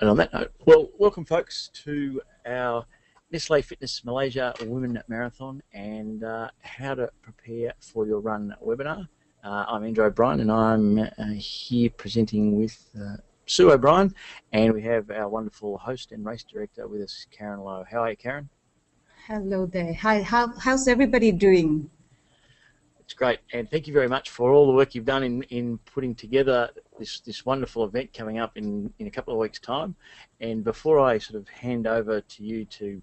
And on that note, well, welcome folks to our Nestlé Fitness Malaysia Women Marathon and how to prepare for your run webinar. I'm Andrew O'Brien and I'm here presenting with Sue O'Brien, and we have our wonderful host and race director with us, Karen Lowe. How are you, Karen? Hello there. Hi. How's everybody doing? It's great, and thank you very much for all the work you've done in putting together this wonderful event coming up in a couple of weeks' time. And before I sort of hand over to you to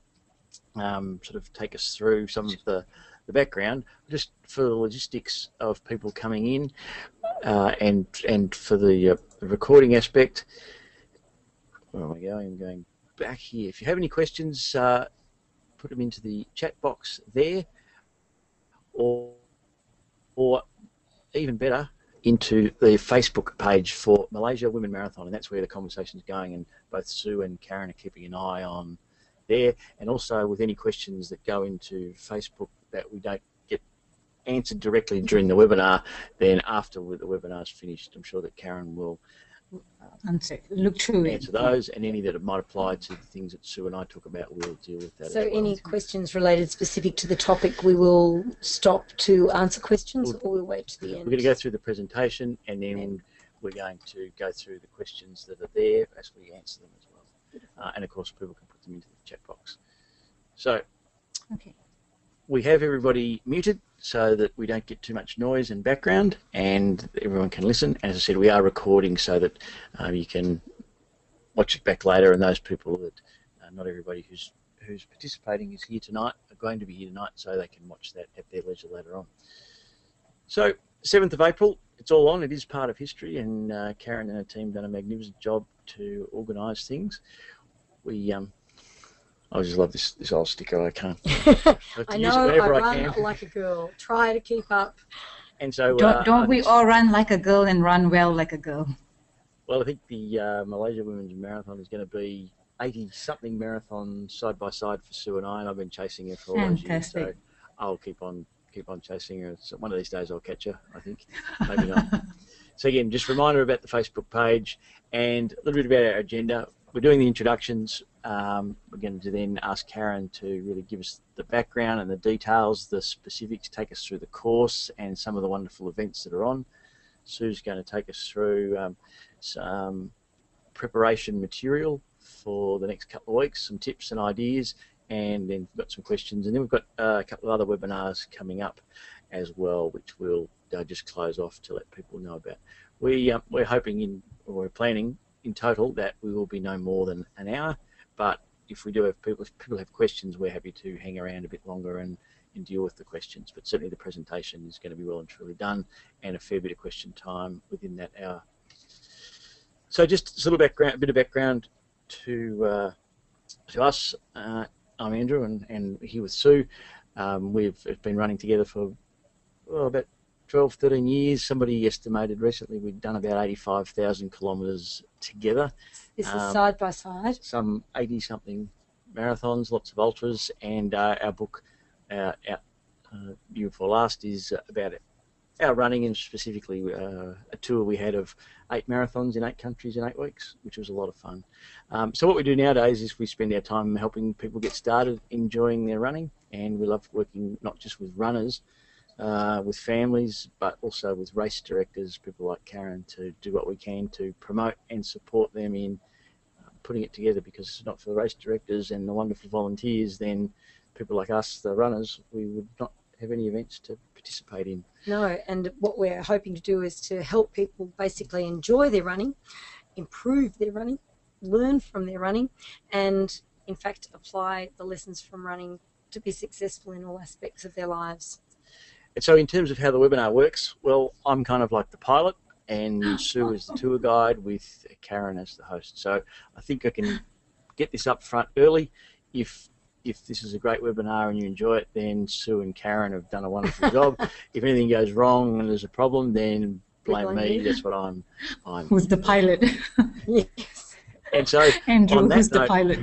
sort of take us through some of the background, just for the logistics of people coming in and for the recording aspect, where am I going? I'm going back here. If you have any questions, put them into the chat box there, or even better, into the Facebook page for Malaysia Women Marathon, and that's where the conversation is going, and both Sue and Karen are keeping an eye on there, and also with any questions that go into Facebook that we don't get answered directly during the webinar, then after the webinar's finished, I'm sure that Karen will answer those, and any that might apply to the things that Sue and I talk about, we'll deal with that. So any questions related specific to the topic, we will stop to answer questions, or we'll wait to the end? We're going to go through the presentation, and then we're going to go through the questions that are there as we answer them as well. And, of course, people can put them into the chat box. So we have everybody muted so that we don't get too much noise and background, and everyone can listen. As I said, we are recording so that you can watch it back later, and those people that not everybody who's participating is here tonight are going to be here tonight, so they can watch that at their leisure later on. So 7th of April, it's all on. It is part of history, and Karen and her team done a magnificent job to organise things. We I just love this old sticker. I can't. I know. I run like a girl. Try to keep up. And so don't we all run like a girl and run well like a girl? Well, I think the Malaysia Women's Marathon is going to be 80-something marathon side by side for Sue and I, and I've been chasing her for all those years. So I'll keep on chasing her. So one of these days I'll catch her, I think. Maybe not. So again, just a reminder about the Facebook page and a little bit about our agenda. We're doing the introductions. We're going to then ask Karen to really give us the background and the details, the specifics, take us through the course and some of the wonderful events that are on. Sue's going to take us through some preparation material for the next couple of weeks, some tips and ideas, and then we've got some questions. And then we've got a couple of other webinars coming up as well, which we'll just close off to let people know about. We're hoping or we're planning in total that we will be no more than an hour. But if we do have if people have questions, we're happy to hang around a bit longer and deal with the questions. But certainly the presentation is going to be well and truly done, and a fair bit of question time within that hour. So just a little background, a bit of background to us. I'm Andrew, and here with Sue. We've been running together for about 12, 13 years. Somebody estimated recently we'd done about 85,000 kilometres together. This is side by side. Some 80-something marathons, lots of ultras, and our book, Year Before Last, is about our running, and specifically a tour we had of 8 marathons in 8 countries in 8 weeks, which was a lot of fun. So what we do nowadays is we spend our time helping people get started, enjoying their running, and we love working not just with runners, with families, but also with race directors, people like Karen, to do what we can to promote and support them in putting it together, because if it's not for the race directors and the wonderful volunteers, then people like us, the runners, we would not have any events to participate in. No, and what we're hoping to do is to help people basically enjoy their running, improve their running, learn from their running, and in fact apply the lessons from running to be successful in all aspects of their lives. And so in terms of how the webinar works, well, I'm kind of like the pilot, and Sue is the tour guide with Karen as the host. So I think I can get this up front early. If this is a great webinar and you enjoy it, then Sue and Karen have done a wonderful job. If anything goes wrong and there's a problem, then blame me. That's what I'm who's the pilot. Yes. And so Andrew, on that who's note, the pilot.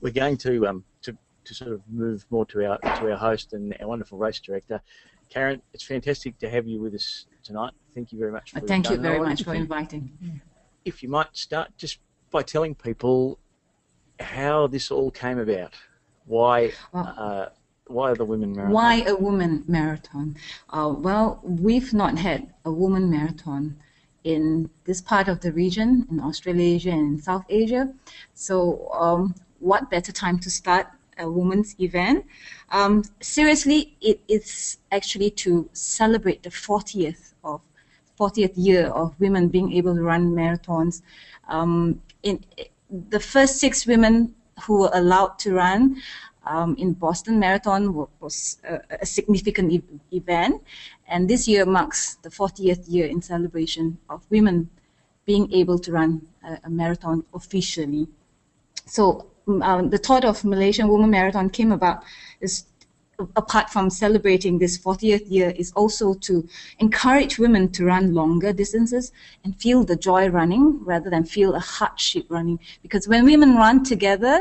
We're going to sort of move more to our host and our wonderful race director, Karen. It's fantastic to have you with us tonight. Thank you very much. Thank you very much for inviting. If you might start just by telling people how this all came about. Why the Women Marathon? Why a Women Marathon? Well, we've not had a Women Marathon in this part of the region, in Australasia and in South Asia. So what better time to start a women's event? Seriously, it is actually to celebrate the 40th year of women being able to run marathons. In the first 6 women who were allowed to run in Boston Marathon was a significant event, and this year marks the 40th year in celebration of women being able to run a marathon officially. So the thought of Malaysian Women Marathon came about is, apart from celebrating this 40th year, is also to encourage women to run longer distances and feel the joy running rather than feel a hardship running. Because when women run together,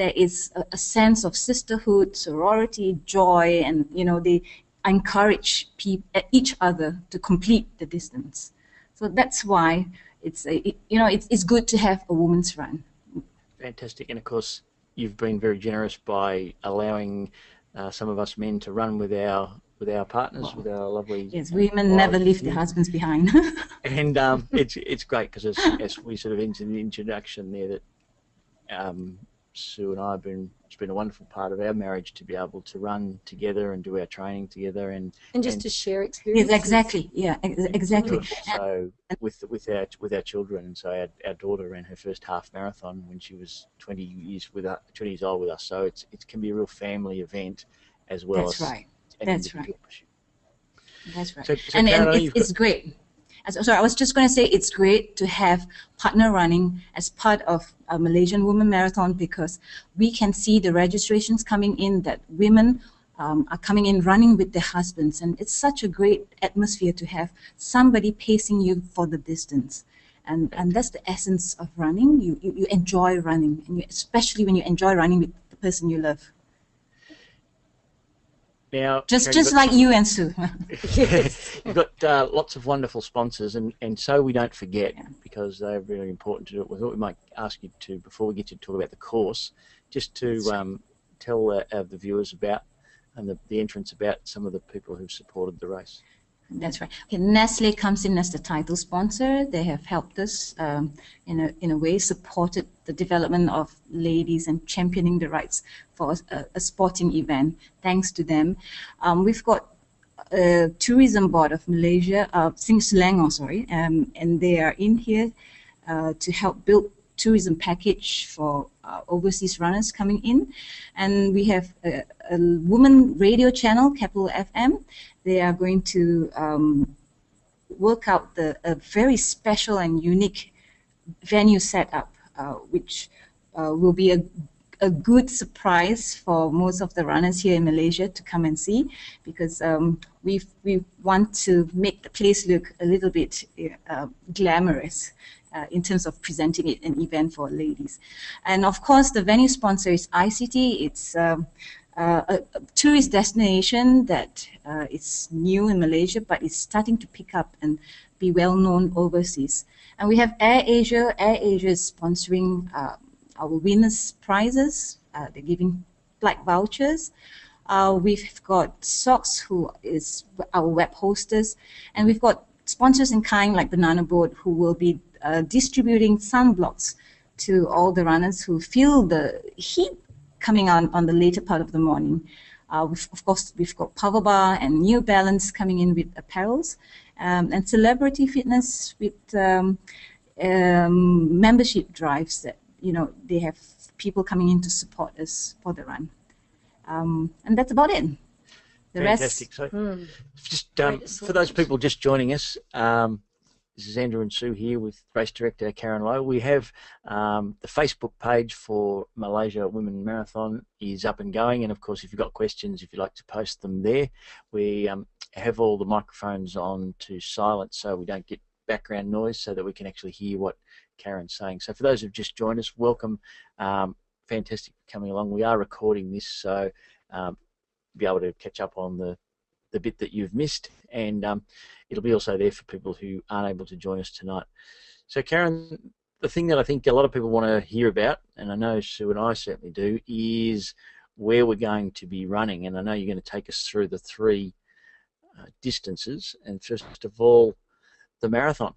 there is a sense of sisterhood, sorority, joy, and you know, they encourage each other to complete the distance. So that's why it's it's good to have a women's run. Fantastic, and of course you've been very generous by allowing some of us men to run with our partners, with our lovely... Yes, women never leave their husbands behind. And it's great because as we sort of entered the introduction there, that Sue and I have been, it's been a wonderful part of our marriage to be able to run together and do our training together. And just to share experiences. Yes, exactly, yeah, exactly. So with our children, and so our daughter ran her first half marathon when she was 20 years old with us. So it can be a real family event as well. That's right. That's right. That's right. So and it's great. Sorry, I was just going to say it's great to have partner running as part of a Malaysian Women Marathon, because we can see the registrations coming in that women are coming in running with their husbands, and it's such a great atmosphere to have somebody pacing you for the distance. And that's the essence of running. You enjoy running, and especially when you enjoy running with the person you love. Now, just like you and Sue. Yes. You've got lots of wonderful sponsors, and so we don't forget, because they're really important to do it. We thought we might ask you to, before we get to talk about the course, just to tell the viewers about, and the entrants, about some of the people who've supported the race. That's right. Okay, Nestlé comes in as the title sponsor. They have helped us in a way, supported the development of ladies and championing the rights for a sporting event. Thanks to them, we've got Tourism Board of Malaysia, Sing Sulangong, sorry, and they are in here to help build tourism package for overseas runners coming in. And we have a woman radio channel, Capital FM. They are going to work out a very special and unique venue setup, which will be a good surprise for most of the runners here in Malaysia to come and see, because we want to make the place look a little bit glamorous in terms of presenting it an event for ladies. And of course the venue sponsor is I-City. It's a tourist destination that is new in Malaysia, but it's starting to pick up and be well known overseas. And we have AirAsia. AirAsia is sponsoring our winners' prizes. They're giving flight vouchers. We've got Socks, who is our web hostess, and we've got sponsors in kind like Banana Boat, who will be distributing sunblocks to all the runners who feel the heat coming on the later part of the morning. Of course, we've got Power Bar and New Balance coming in with apparels, and Celebrity Fitness with membership drives that, you know, they have people coming in to support us for the run. And that's about it. The Fantastic. Rest... So, just for those people just joining us, this is Andrew and Sue here with race director Karen Lowe. We have the Facebook page for Malaysia Women Marathon is up and going, and of course if you've got questions, if you'd like to post them there, we have all the microphones on to silent so we don't get background noise, so that we can actually hear what Karen's saying. So for those who've just joined us, welcome. Fantastic for coming along. We are recording this, so be able to catch up on the bit that you've missed, and it'll be also there for people who aren't able to join us tonight. So Karen, The thing that I think a lot of people want to hear about, and I know Sue and I certainly do, is where we're going to be running. And I know you're going to take us through the three distances. And first of all, the marathon.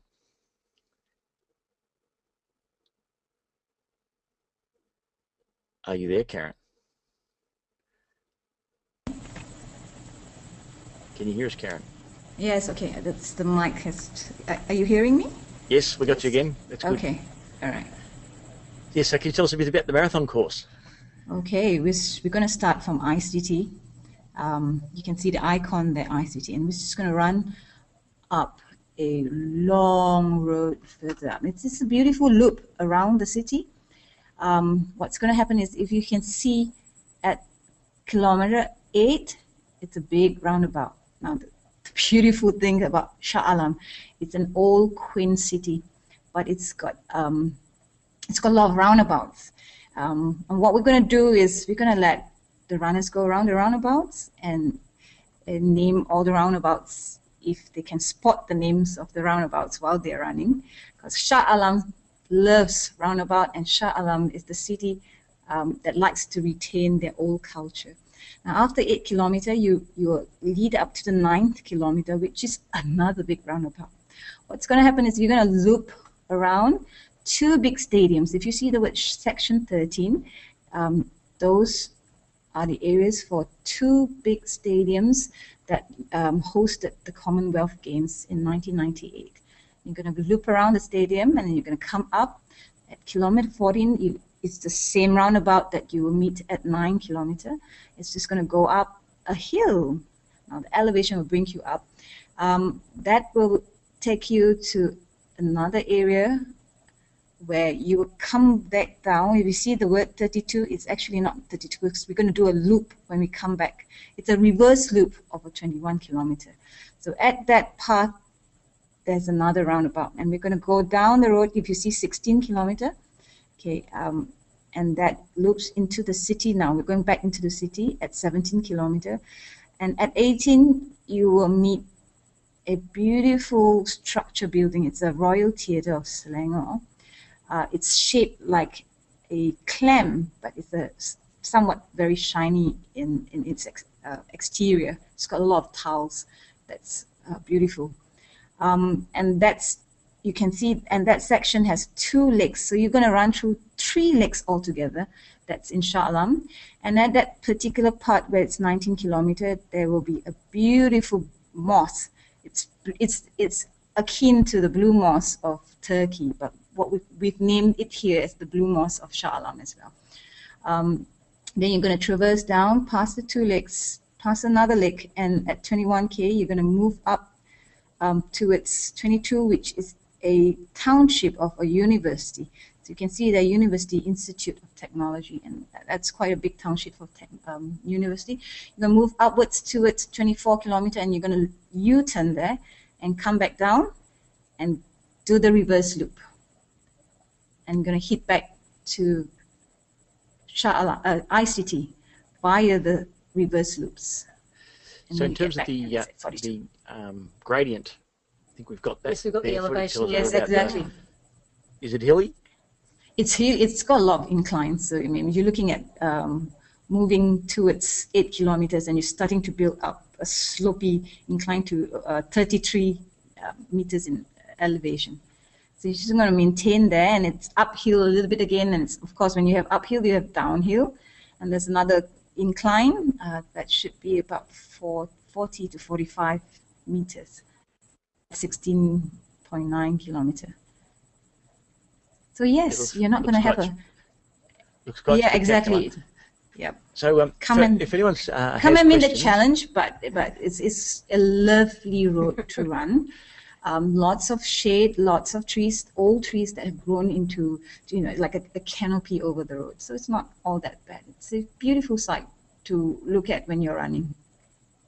Are you there, Karen? Can you hear us, Karen? Yes, okay. That's the mic. Are you hearing me? Yes, we got you again. That's good. Okay, all right. Yes, so can you tell us a bit about the marathon course? Okay, we're going to start from I-City. You can see the icon there, I-City, and we're just going to run up a long road further up. It's just a beautiful loop around the city. What's going to happen is, if you can see at kilometer 8, it's a big roundabout. Now, the beautiful thing about Shah Alam, it's an old Queen city, but it's got a lot of roundabouts. And what we're going to do is we're going to let the runners go around the roundabouts and name all the roundabouts if they can spot the names of the roundabouts while they're running, because Shah Alam loves roundabout, and Shah Alam is the city that likes to retain their old culture. Now, after 8 kilometers, you lead up to the 9th kilometer, which is another big roundabout. What's going to happen is you're going to loop around two big stadiums. If you see the word Section 13, those are the areas for two big stadiums that hosted the Commonwealth Games in 1998. You're going to loop around the stadium, and then you're going to come up at kilometer 14. It's the same roundabout that you will meet at 9 kilometers. It's just going to go up a hill. Now, the elevation will bring you up. That will take you to another area where you will come back down. If you see the word 32, it's actually not 32, because we're going to do a loop when we come back. It's a reverse loop of a 21 kilometers. So at that path, there's another roundabout, and we're going to go down the road. If you see 16 kilometers, okay, and that loops into the city. Now we're going back into the city at 17 kilometers, and at 18 you will meet a beautiful structure building. It's a Royal Theatre of Selangor. It's shaped like a clam, but it's somewhat very shiny in its exterior. It's got a lot of tiles. That's beautiful. And that's, you can see, and that section has two lakes, so you're going to run through three lakes altogether. That's in Shah Alam. And at that particular part where it's 19 kilometers, there will be a beautiful moss. It's akin to the blue moss of Turkey, but what we've named it here as the blue moss of Shah Alam as well. Then you're going to traverse down past the two lakes, past another lake, and at 21K you're going to move up towards 22, which is a township of a university. So you can see the University Institute of Technology, and that's quite a big township of university. You're going to move upwards towards 24 kilometers, and you're going to U-turn there and come back down and do the reverse loop. And you're going to head back to I-City via the reverse loops. And so in terms of the gradient, I think we've got that. Yes, we've got the elevation. Yes, exactly. Is it hilly? It's hilly. It's got a lot of inclines. So I mean, you're looking at moving towards 8 kilometers, and you're starting to build up a slopey incline to 33 meters in elevation. So you're just going to maintain there, and it's uphill a little bit again. And it's, of course, when you have uphill, you have downhill, and there's another incline that should be about 40 to 45 meters, 16.9 kilometers. So yes, you're not going to have a. Looks quite. Yeah, exactly. Yeah. So if anyone's come and meet the challenge, but it's a lovely road to run. Lots of shade, lots of trees, old trees that have grown into, you know, like a canopy over the road. So it's not all that bad. It's a beautiful sight to look at when you're running.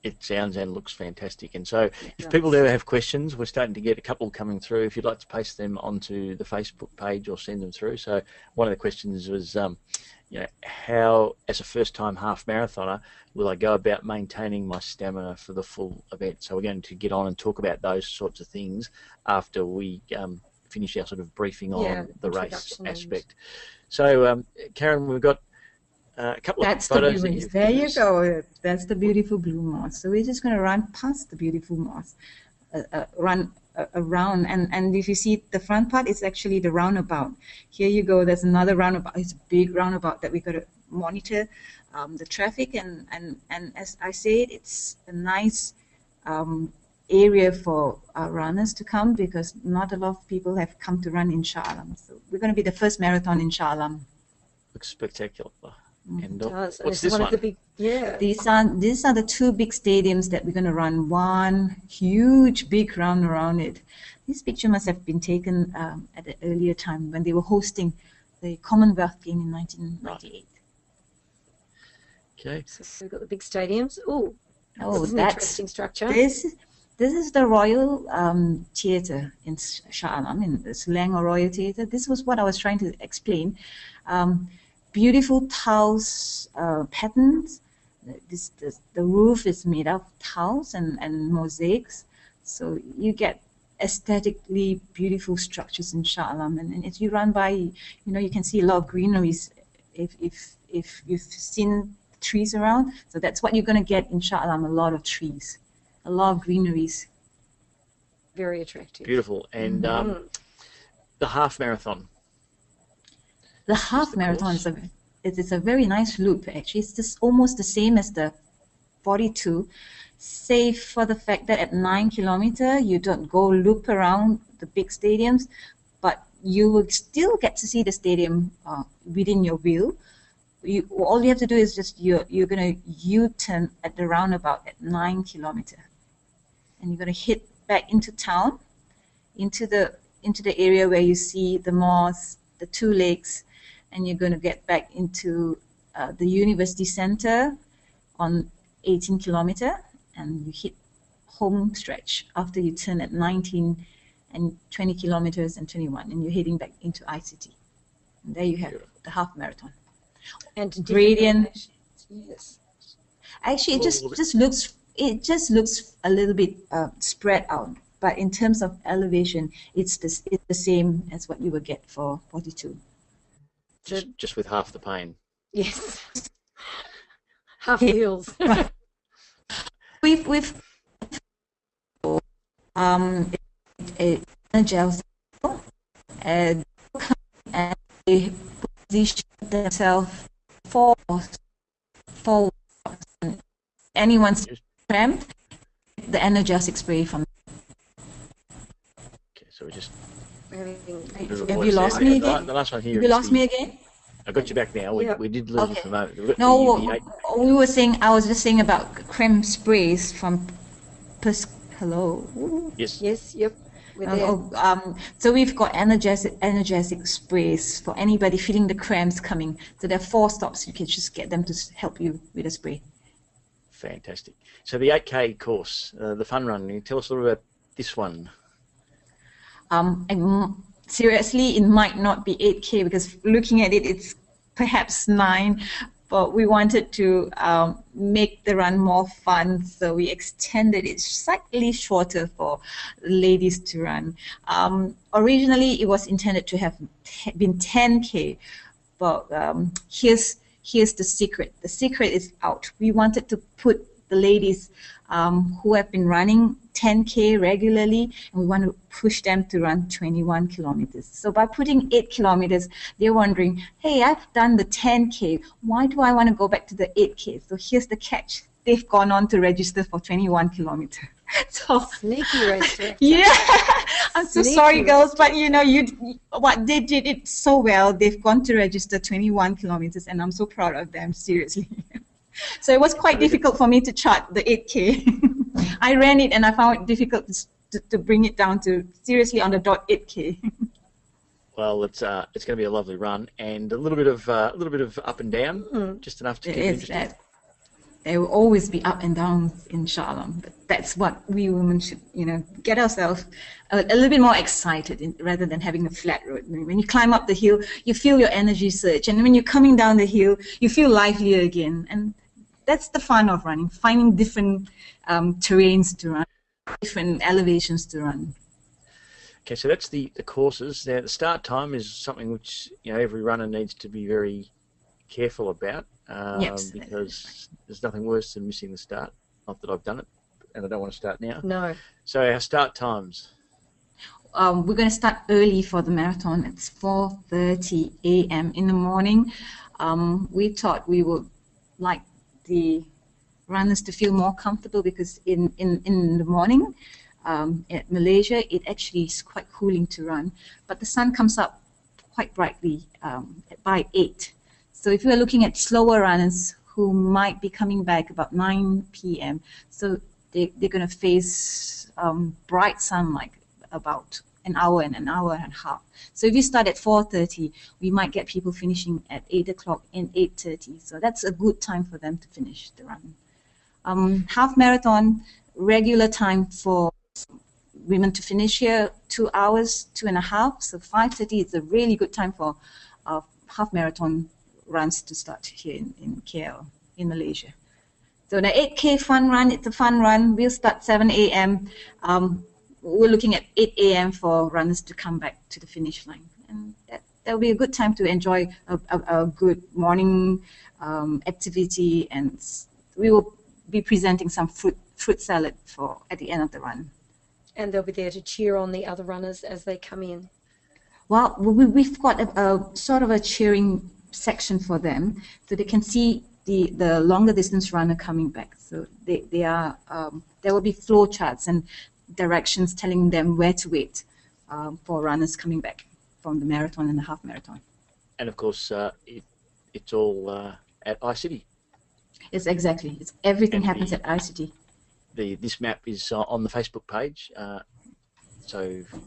It sounds and looks fantastic. And so if people do have questions, we're starting to get a couple coming through. If you'd like to paste them onto the Facebook page or send them through. So one of the questions was, you know, how, as a first-time half-marathoner, will I go about maintaining my stamina for the full event? So we're going to get on and talk about those sorts of things after we finish our sort of briefing on the race aspect. So, Karen, we've got a couple of photos. There you go. That's the beautiful blue moss. So we're just going to run past the beautiful moss, around. And if you see the front part, it's actually the roundabout. Here you go. There's another roundabout. It's a big roundabout that we've got to monitor the traffic. And as I said, it's a nice area for runners to come, because not a lot of people have come to run in Shah Alam. So we're going to be the first marathon in Shah Alam. Looks spectacular. And what's this one? Of the big, these are the two big stadiums that we're going to run one huge big round around it. This picture must have been taken at an earlier time when they were hosting the Commonwealth Game in 1998. Right. Okay. So we've got the big stadiums. Ooh, oh, that's an interesting structure. This is the Royal Theatre in Shah Alam, in the Selangor Royal Theatre. This was what I was trying to explain. Beautiful tiles patterns. The roof is made of tiles and mosaics. So you get aesthetically beautiful structures in Shah Alam. And if you run by, you know, you can see a lot of greeneries if you've seen trees around. So that's what you're going to get in Shah Alam, a lot of trees. A lot of greeneries. Very attractive. Beautiful. And the half marathon. The half marathon is a very nice loop, actually. It's just almost the same as the 42, save for the fact that at 9 kilometers you don't go loop around the big stadiums, but you will still get to see the stadium within your wheel. All you have to do is just you're going to U-turn at the roundabout at 9 kilometers. And you're going to hit back into town, into the area where you see the moss, the two lakes, and you're going to get back into the university center on 18 kilometers, and you hit home stretch after you turn at 19 and 20 kilometers and 21, and you're heading back into I-City. And there you have the half marathon. And gradient. Yes. Actually, it just looks a little bit spread out, but in terms of elevation, it's the same as what you would get for 42. Just with half the pain. Yes. Half the hills. We've gels and position themselves for anyone's cramped, the energetic spray from. Okay, so we just. Have you lost me again? The last one here. Have you lost me again? I got you back now. We did lose you for a moment. No, we were saying. I was just saying about creme sprays from. Hello. Ooh. Yes. Yes. Yep. So we've got energetic sprays for anybody feeling the cramps coming. So there are 4 stops. You can just get them to help you with a spray. Fantastic. So the 8K course, the fun run, can you tell us a little about this one? Seriously, it might not be 8K because looking at it, it's perhaps 9. But we wanted to make the run more fun, so we extended it slightly shorter for ladies to run. Originally, it was intended to have been 10K, but here's the secret. The secret is out. We wanted to put the ladies who have been running 10K regularly, and we want to push them to run 21 kilometers. So by putting 8 kilometers, they're wondering, hey, I've done the 10K. Why do I want to go back to the 8K? So here's the catch. They've gone on to register for 21 kilometers. So, sneaky race director. Yeah, I'm so sorry, girls, but you know, they did it so well. They've gone to register 21 kilometers, and I'm so proud of them, seriously. So it was quite difficult for me to chart the 8K. I ran it and I found it difficult to bring it down to seriously on the dot 8K. Well, it's going to be a lovely run and a little bit of up and down, just enough to keep interested. There will always be up and downs in Shah Alam, but that's what we women should, you know, get ourselves a little bit more excited rather than having a flat road. When you climb up the hill, you feel your energy surge, and when you're coming down the hill, you feel livelier again. And that's the fun of running, finding different terrains to run, different elevations to run. Okay, so that's the courses. Now, the start time is something which, you know, every runner needs to be very careful about, because there's nothing worse than missing the start. Not that I've done it, and I don't want to start now. No. So our start times. We're going to start early for the marathon. It's 4:30 a.m. in the morning. We thought we would like the runners to feel more comfortable because in the morning at Malaysia, it actually is quite cooling to run. But the sun comes up quite brightly by 8. So if you're looking at slower runners who might be coming back about 9 p.m., so they're going to face bright sunlight about an hour and a half. So if you start at 4:30, we might get people finishing at 8 o'clock and 8:30. So that's a good time for them to finish the run. Half marathon, regular time for women to finish here, 2 hours, 2.5. So 5:30 is a really good time for half marathon runs to start here in KL, in Malaysia. So the 8K fun run, it's a fun run. We'll start 7 a.m. We're looking at 8 a.m. for runners to come back to the finish line. And that'll be a good time to enjoy a good morning activity. And we will be presenting some fruit salad for at the end of the run. And they'll be there to cheer on the other runners as they come in. Well, we've got a sort of a cheering section for them, so they can see the longer distance runner coming back. So they are there will be flow charts and directions telling them where to wait for runners coming back from the marathon and the half marathon. And of course, it's all at I-City. Yes, exactly. Everything happens at I-City. This map is on the Facebook page, so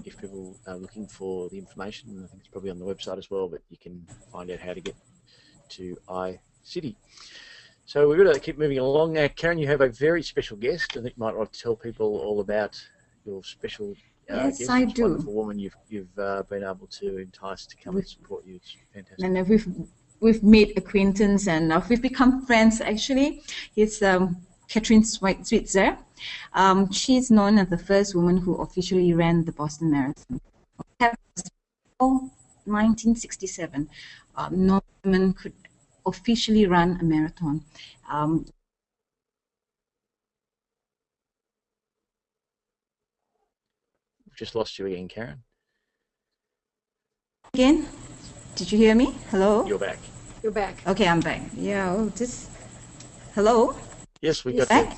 if people are looking for the information, I think it's probably on the website as well, but you can find out how to get to I-City. So we're going to keep moving along. Now, Karen, you have a very special guest. I think you might like to tell people all about your special guest. Yes, I do. Wonderful woman you've been able to entice to come and support you. It's fantastic. And we've made acquaintance and we've become friends, actually. It's Kathrine Switzer. She's known as the first woman who officially ran the Boston Marathon. 1967. No woman could officially run a marathon. Just lost you again, Karen. Again? Did you hear me? Hello? You're back. You're back. Okay, I'm back. Yeah, hello? Yes, we got back.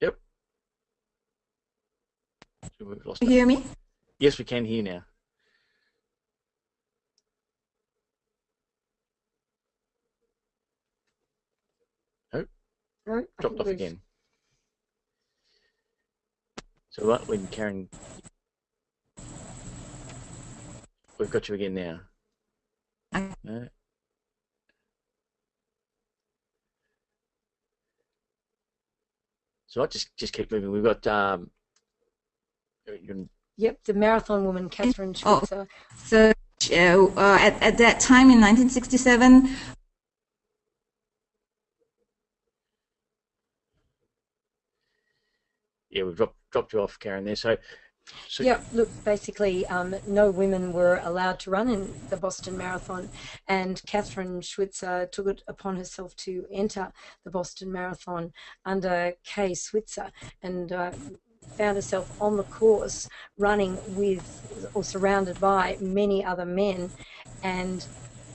Yep. So we've lost you. Hear me? Yes, we can hear now. Nope. No, dropped off again. So right when Karen, we've got you again now. No. So I just keep moving. We've got Yep, the marathon woman, Kathrine Switzer. So at that time in 1967, yeah, we've dropped you off, Karen. There, so yeah. Look, basically, no women were allowed to run in the Boston Marathon, and Kathrine Switzer took it upon herself to enter the Boston Marathon under K. Switzer, and found herself on the course running with or surrounded by many other men, and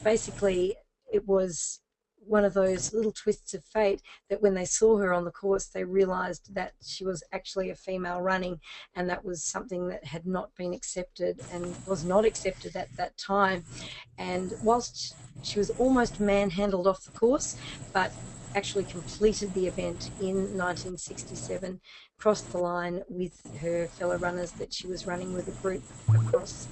basically it was one of those little twists of fate that when they saw her on the course they realized that she was actually a female running, and that was something that had not been accepted and was not accepted at that time. And whilst she was almost manhandled off the course, but actually completed the event in 1967, crossed the line with her fellow runners that she was running with a group across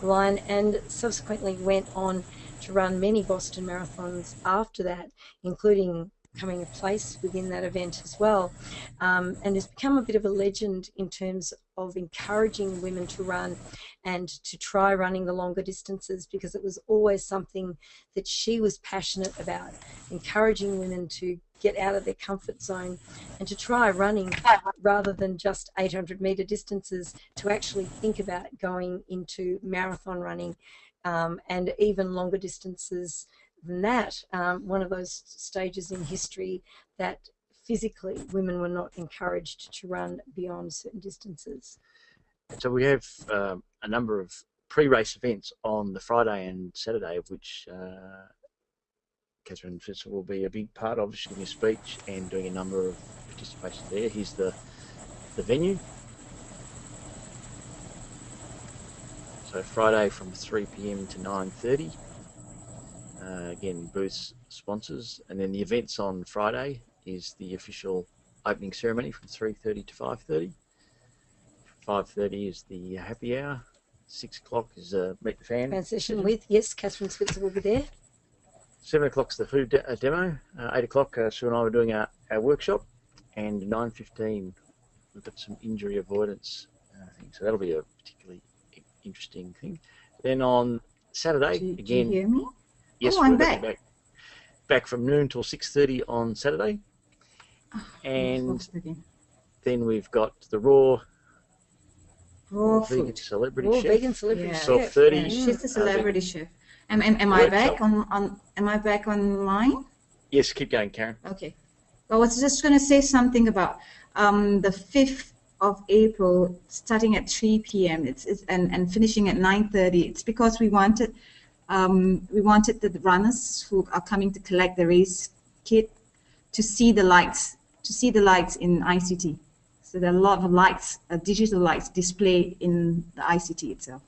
the line, and subsequently went on to run many Boston Marathons after that, including coming of place within that event as well, and has become a bit of a legend in terms of encouraging women to run and to try running the longer distances, because it was always something that she was passionate about, encouraging women to get out of their comfort zone and to try running rather than just 800-metre distances, to actually think about going into marathon running and even longer distances than that. One of those stages in history that physically women were not encouraged to run beyond certain distances. So we have a number of pre-race events on the Friday and Saturday, of which Kathrine Switzer will be a big part of, giving a speech and doing a number of participations there. Here's the venue. So Friday from 3 PM to 9:30. Again, booths, sponsors, and then the events on Friday is the official opening ceremony from 3:30 to 5:30. 5:30 is the happy hour. 6 o'clock is Meet the Fan. Transition with, yes, Kathrine Switzer will be there. 7 o'clock's the food demo. 8 o'clock, Sue and I were doing our workshop, and 9:15 we've got some injury avoidance thing. So that'll be a particularly interesting thing. Then on Saturday, again. Do you hear me? Yes, oh, I'm back. Back from noon till 6:30 on Saturday, and then we've got the raw vegan celebrity chef. Vegan celebrity chef. 12:30. Yeah, she's a celebrity chef. Am I back on? Am I back online? Yes, keep going, Karen. Okay. Well, I was just going to say something about the 5th of April, starting at 3 PM. And finishing at 9:30. It's because we wanted the runners who are coming to collect the race kit to see the lights, in I-City. So there are a lot of lights, digital lights, displayed in the I-City itself.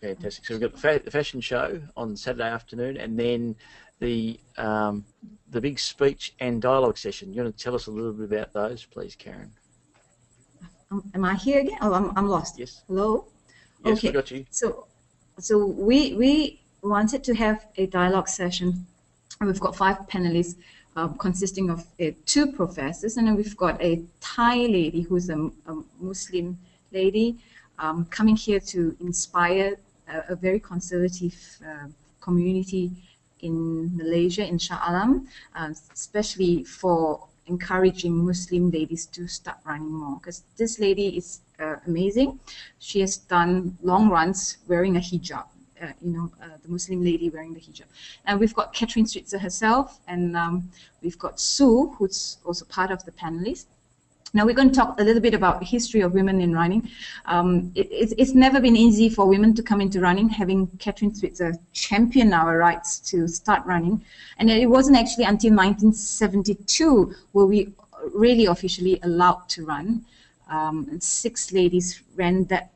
Fantastic. So we've got the fashion show on Saturday afternoon, and then the big speech and dialogue session. You want to tell us a little bit about those, please, Karen? Am I here again? Oh, I'm lost. Yes. Hello? Yes, okay. We got you. So we wanted to have a dialogue session, and we've got 5 panelists consisting of 2 professors, and then we've got a Thai lady who's a Muslim lady coming here to inspire a very conservative community in Malaysia, in Shah Alam, especially for encouraging Muslim ladies to start running more, because this lady is amazing. She has done long runs wearing a hijab, the Muslim lady wearing the hijab. And we've got Kathrine Switzer herself, and we've got Sue, who's also part of the panelists. Now we're going to talk a little bit about history of women in running. It's never been easy for women to come into running, having Kathrine Switzer champion our rights to start running. And it wasn't actually until 1972 where we really officially allowed to run. And 6 ladies ran that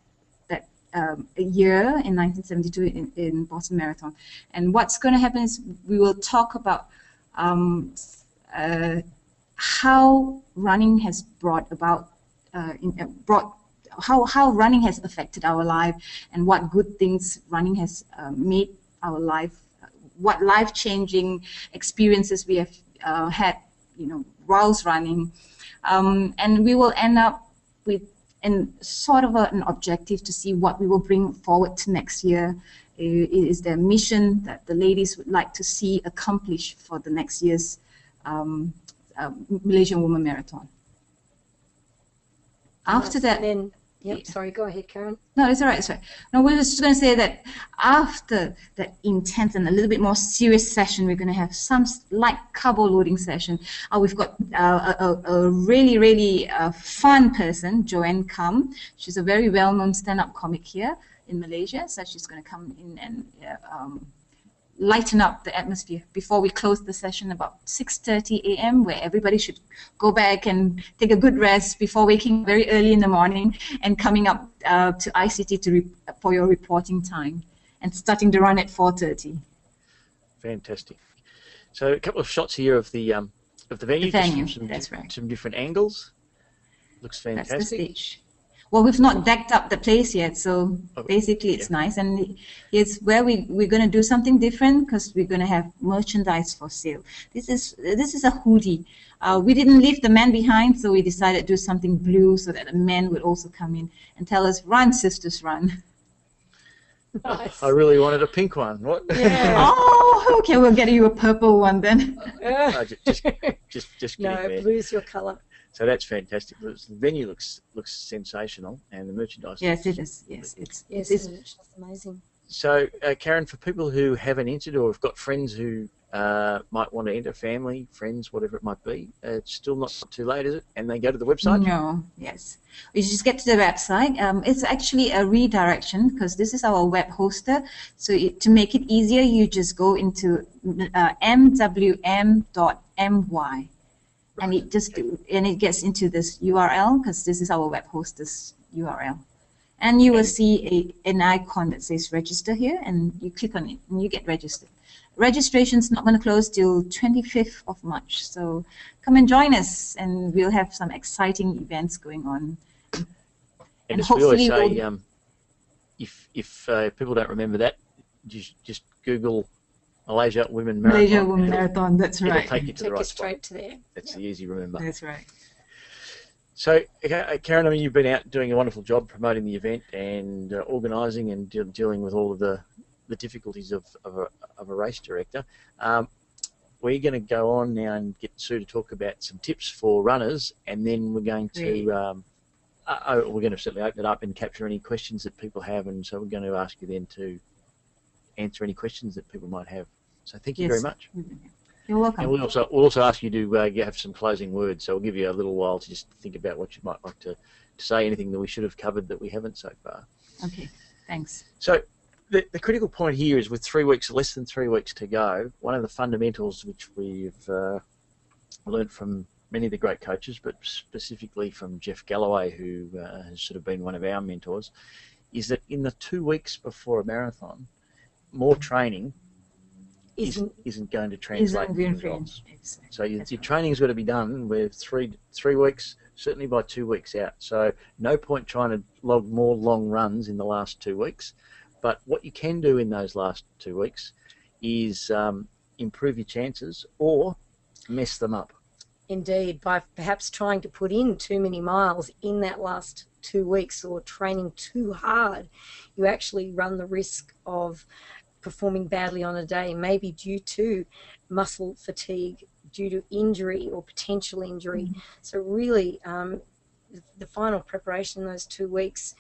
year in 1972 in Boston Marathon. And what's going to happen is we will talk about how running has brought about, how running has affected our life, and what good things running has made our life, what life-changing experiences we have had, whilst running, and we will end up with sort of an objective to see what we will bring forward to next year. It is their mission that the ladies would like to see accomplished for the next year's Malaysia Women Marathon. After that, then, sorry, go ahead, Karen. No, it's all right. Sorry. No, we're just going to say that after that intense and a little bit more serious session, we're going to have some light carbo loading session. We've got a really fun person, Joanne Kham. She's a very well-known stand-up comic here in Malaysia, so she's going to come in and lighten up the atmosphere before we close the session about 6:30 AM, where everybody should go back and take a good rest before waking very early in the morning and coming up to ICT for your reporting time and starting to run at 4:30. Fantastic. So a couple of shots here of the venue. That's right. Some different angles. Looks fantastic. That's the stage. Well, we've not decked up the place yet, so basically it's nice. And it's where we're going to do something different because we're going to have merchandise for sale. This is a hoodie. We didn't leave the men behind, so we decided to do something blue so that the men would also come in and tell us, "Run, sisters, run." Nice. I really wanted a pink one. What? Yeah. Oh, okay. We'll get you a purple one then. No, just no, blue's your colour. So that's fantastic. The venue looks sensational, and the merchandise. Yes, it is. Yes, it's amazing. So, Karen, for people who have an interest or have got friends who might want to enter, family, friends, whatever it might be, it's still not too late, is it? And they go to the website? No, yes. You just get to the website. It's actually a redirection because this is our web hoster. So to make it easier, you just go into mwm.my. And it just gets into this URL because this is our web host's URL, and you will see an icon that says register here, and you click on it and you get registered. Registration's not going to close till 25th of March, so come and join us, and we'll have some exciting events going on. And hopefully, we always say, if people don't remember that, just Google Malaysia Women Marathon. Malaysia Women Marathon, that's right. It'll take you to the right spot. Straight to there. That's the easy remember. That's right. So, Karen, I mean, you've been out doing a wonderful job promoting the event and organising and dealing with all of the difficulties of a race director. We're going to go on now and get Sue to talk about some tips for runners, and then we're going to we're going to certainly open it up and capture any questions that people have, and so we're going to ask you then to answer any questions that people might have. So thank you very much. You're welcome. And we'll also ask you to have some closing words, so we'll give you a little while to just think about what you might like to say, anything that we should have covered that we haven't so far. Okay, thanks. So the critical point here is with less than three weeks to go, one of the fundamentals which we've learned from many of the great coaches, but specifically from Jeff Galloway, who has sort of been one of our mentors, is that in the 2 weeks before a marathon, more training isn't going to translate to results. Exactly. So your training's got to be done with three weeks, certainly by 2 weeks out. So no point trying to log more long runs in the last 2 weeks. But what you can do in those last 2 weeks is improve your chances or mess them up. Indeed, by perhaps trying to put in too many miles in that last 2 weeks or training too hard, you actually run the risk of performing badly on a day, maybe due to muscle fatigue, due to injury or potential injury. Mm-hmm. So really, the final preparation in those 2 weeks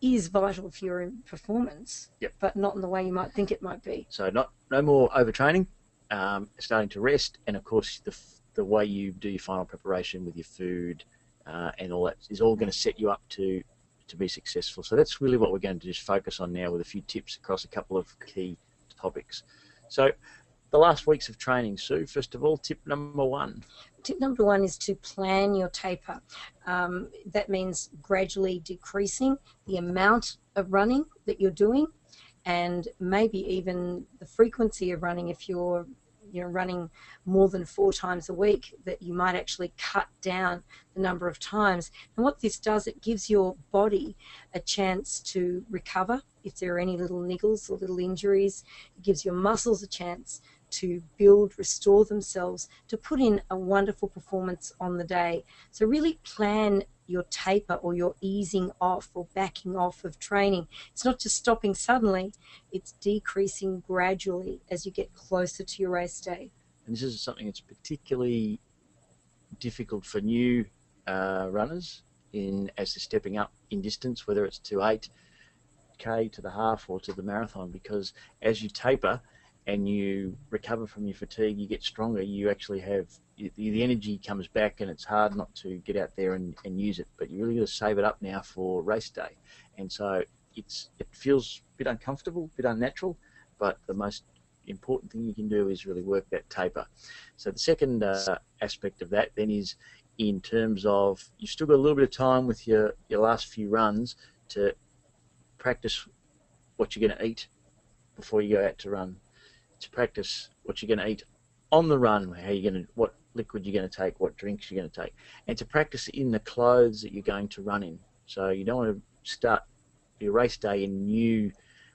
is vital for your performance, but not in the way you might think it might be. So no more overtraining, starting to rest, and of course the way you do your final preparation with your food and all that is all going to set you up to be successful. So that's really what we're going to just focus on now with a few tips across a couple of key topics. So the last weeks of training, Sue, first of all, tip number one. Tip number one is to plan your taper. That means gradually decreasing the amount of running that you're doing, and maybe even the frequency of running. If you're running more than 4 times a week, that you might actually cut down the number of times. And what this does, it gives your body a chance to recover if there are any little niggles or little injuries. It gives your muscles a chance to build, restore themselves, to put in a wonderful performance on the day. So really plan your taper or your easing off or backing off of training. It's not just stopping suddenly, it's decreasing gradually as you get closer to your race day. And this is something that's particularly difficult for new runners as they're stepping up in distance, whether it's to 8K, to the half or to the marathon, because as you taper and you recover from your fatigue, you get stronger, you actually have, the energy comes back, and it's hard not to get out there and use it, but you really got to save it up now for race day. And so it feels a bit uncomfortable, a bit unnatural, but the most important thing you can do is really work that taper. So the second aspect of that then is in terms of, you've still got a little bit of time with your last few runs to practice what you're going to eat before you go out to run. To practice what you're going to eat on the run, what liquid you're going to take, what drinks you're going to take, and to practice in the clothes that you're going to run in. So you don't want to start your race day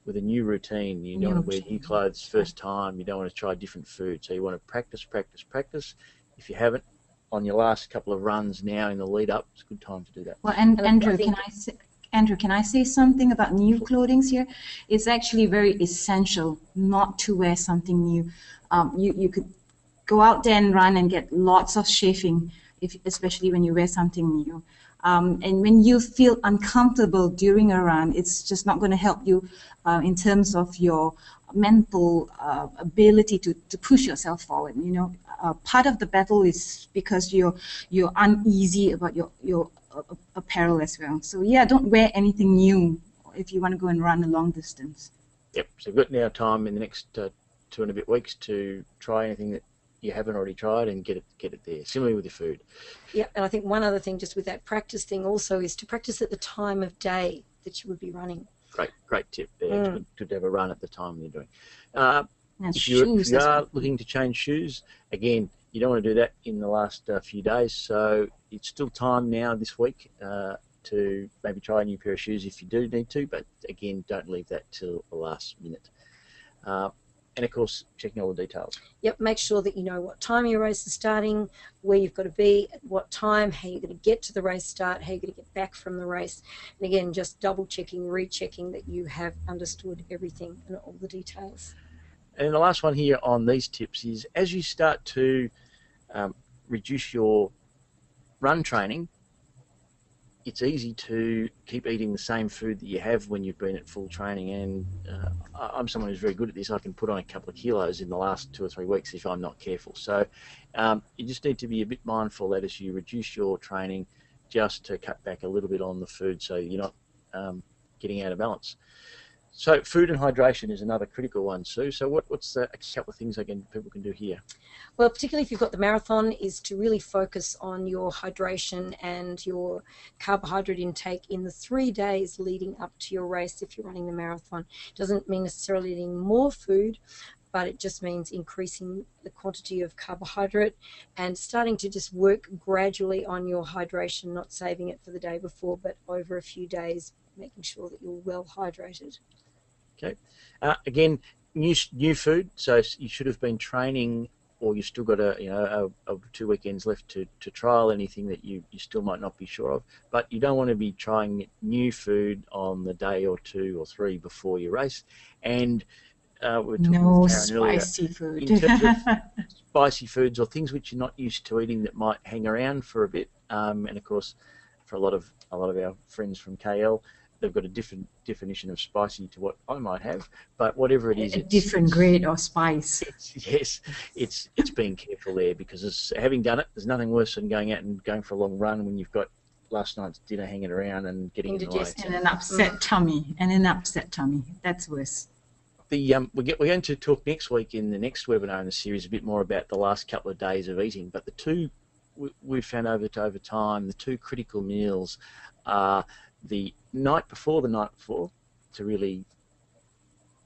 with a new routine. You don't want to wear new clothes first time. You don't want to try different food. So you want to practice, practice, practice. If you haven't, on your last couple of runs now in the lead up, it's a good time to do that. Well, and Andrew, can I say something about new clothing here? It's actually very essential not to wear something new. You could go out there and run and get lots of chafing, especially when you wear something new. And when you feel uncomfortable during a run, it's just not going to help you in terms of your mental ability to push yourself forward. You know, part of the battle is because you're uneasy about your apparel as well. So yeah, don't wear anything new if you want to go and run a long distance. Yep. So we've got now time in the next 2 and a bit weeks to try anything that you haven't already tried and get it there. Similarly with your food. Yeah, and I think one other thing just with that practice thing also is to practice at the time of day that you would be running. Great tip there. Mm. It's good to have a run at the time you're doing. If you are looking to change shoes, again, you don't want to do that in the last few days, so it's still time now this week to maybe try a new pair of shoes if you do need to, but again, don't leave that till the last minute. And of course, checking all the details. Yep, make sure that you know what time your race is starting, where you've got to be, at what time, how you're going to get to the race start, how you're going to get back from the race. And again, just double checking, rechecking that you have understood everything and all the details. And the last one here on these tips is, as you start to reduce your run training, it's easy to keep eating the same food that you have when you've been at full training, and I'm someone who's very good at this. I can put on a couple of kilos in the last 2 or 3 weeks if I'm not careful. So you just need to be a bit mindful that as you reduce your training, just to cut back a little bit on the food so you're not getting out of balance. So food and hydration is another critical one, Sue. So what's the couple of things people can do here? Well, particularly if you've got the marathon, is to really focus on your hydration and your carbohydrate intake in the 3 days leading up to your race if you're running the marathon. It doesn't mean necessarily eating more food, but it just means increasing the quantity of carbohydrate and starting to just work gradually on your hydration, not saving it for the day before, but over a few days, making sure that you're well hydrated. Okay. Again, new food. So you should have been training, or you've still got a 2 weekends left to trial anything that you still might not be sure of. But you don't want to be trying new food on the day or 2 or 3 before your race. And we're talking about spicy food. In terms of spicy foods or things which you're not used to eating that might hang around for a bit. And of course, for a lot of our friends from KL. They've got a different definition of spicy to what I might have, but whatever it is, it's a different grade of spice. It's being careful there, because having done it, there's nothing worse than going out and going for a long run when you've got last night's dinner hanging around and getting in the way. And an upset tummy, that's worse. We're going to talk next week in the next webinar in the series a bit more about the last couple of days of eating, but the two we found over time, the two critical meals are the night before to really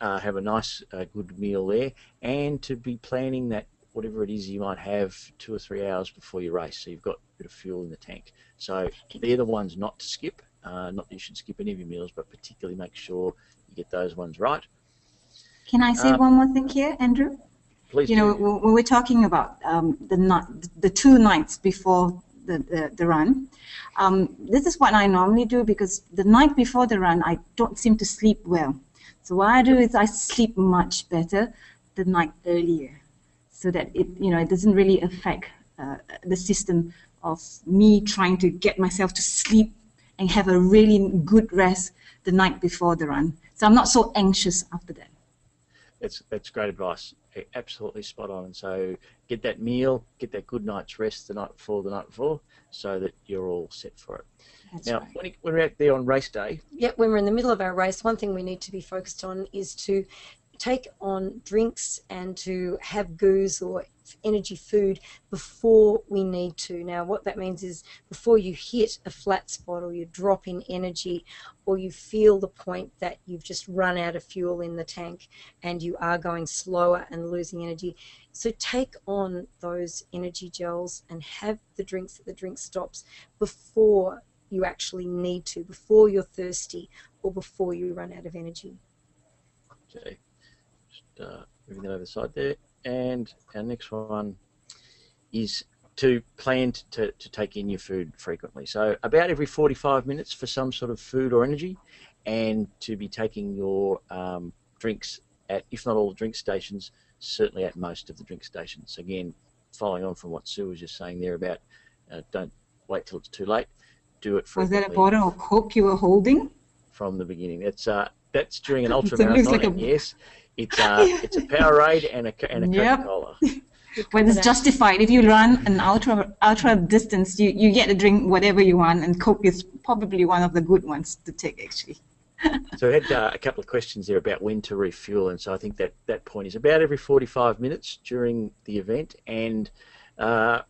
have a nice good meal there, and to be planning that whatever it is you might have 2 or 3 hours before your race, so you've got a bit of fuel in the tank. So they're the ones not to skip. Not that you should skip any of your meals, but particularly make sure you get those ones right. Can I say one more thing here, Andrew? Please. You know, when we're talking about the 2 nights before the run. This is what I normally do, because the night before the run I don't seem to sleep well. So what I do is I sleep much better the night earlier, so that it doesn't really affect the system of me trying to get myself to sleep and have a really good rest the night before the run. So I'm not so anxious after that. That's great advice. Absolutely spot on. And so get that meal, get that good night's rest the night before, so that you're all set for it. That's now, right. When we're out there on race day. Yeah, when we're in the middle of our race, one thing we need to be focused on is to take on drinks and to have goos or energy food before we need to. Now, what that means is before you hit a flat spot or you drop in energy or you feel the point that you've just run out of fuel in the tank and you are going slower and losing energy. So take on those energy gels and have the drinks at the drink stops before you actually need to before you're thirsty or before you run out of energy. Okay, just moving that over the side there. And our next one is to plan to take in your food frequently. So about every 45 minutes for some sort of food or energy, and to be taking your drinks at, if not all the drink stations, certainly at most of the drink stations. Again, following on from what Sue was just saying there about don't wait till it's too late. Do it frequently. Was that a bottle of Coke you were holding? From the beginning. That's during an ultramarathon, like a... yes. It's a Powerade and a Coca-Cola. Yep. But it's justified. If you run an ultra distance, you get to drink whatever you want, and Coke is probably one of the good ones to take, actually. So we had a couple of questions there about when to refuel, and so I think that point is about every 45 minutes during the event, and 20